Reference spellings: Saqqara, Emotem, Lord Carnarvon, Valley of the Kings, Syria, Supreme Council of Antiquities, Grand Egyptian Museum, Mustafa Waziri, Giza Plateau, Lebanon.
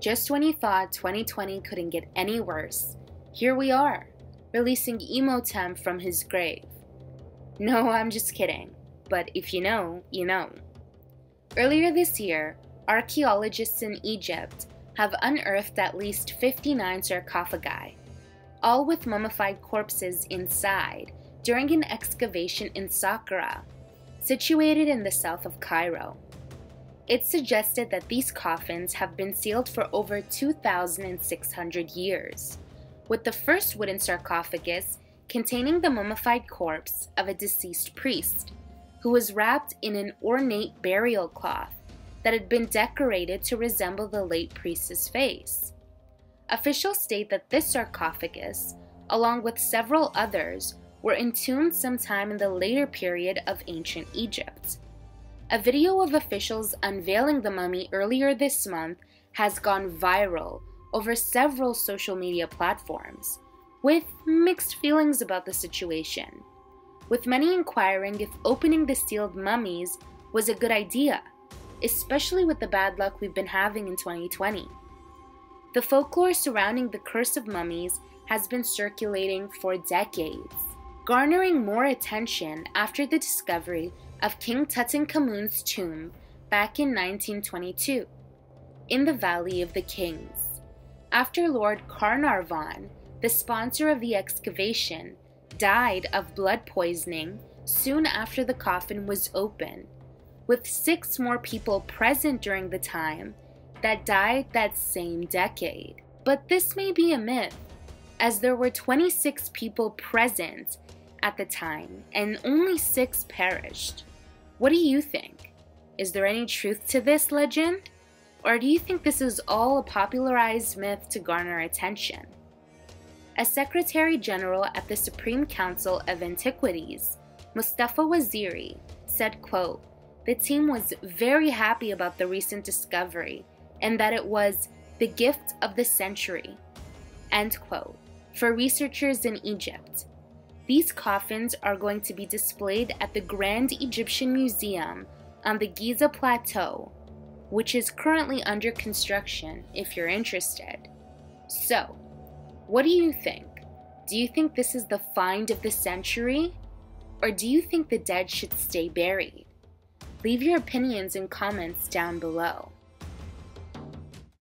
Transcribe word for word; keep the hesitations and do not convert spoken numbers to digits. Just when you thought twenty twenty couldn't get any worse, here we are, releasing Emotem from his grave. No, I'm just kidding, but if you know, you know. Earlier this year, archaeologists in Egypt have unearthed at least fifty-nine sarcophagi, all with mummified corpses inside during an excavation in Saqqara, situated in the south of Cairo. It's suggested that these coffins have been sealed for over two thousand six hundred years, with the first wooden sarcophagus containing the mummified corpse of a deceased priest who was wrapped in an ornate burial cloth that had been decorated to resemble the late priest's face. Officials state that this sarcophagus, along with several others, were entombed sometime in the later period of ancient Egypt. A video of officials unveiling the mummy earlier this month has gone viral over several social media platforms, with mixed feelings about the situation, with many inquiring if opening the sealed mummies was a good idea, especially with the bad luck we've been having in twenty twenty. The folklore surrounding the curse of mummies has been circulating for decades, garnering more attention after the discovery of King Tutankhamun's tomb back in nineteen twenty-two, in the Valley of the Kings, after Lord Carnarvon, the sponsor of the excavation, died of blood poisoning soon after the coffin was opened, with six more people present during the time that died that same decade. But this may be a myth, as there were twenty-six people present at the time and only six perished. What do you think? Is there any truth to this legend? Or do you think this is all a popularized myth to garner attention? As Secretary General at the Supreme Council of Antiquities, Mustafa Waziri said, quote, "The team was very happy about the recent discovery and that it was the gift of the century," end quote, for researchers in Egypt. These coffins are going to be displayed at the Grand Egyptian Museum on the Giza Plateau, which is currently under construction if you're interested. So, what do you think? Do you think this is the find of the century? Or do you think the dead should stay buried? Leave your opinions and comments down below.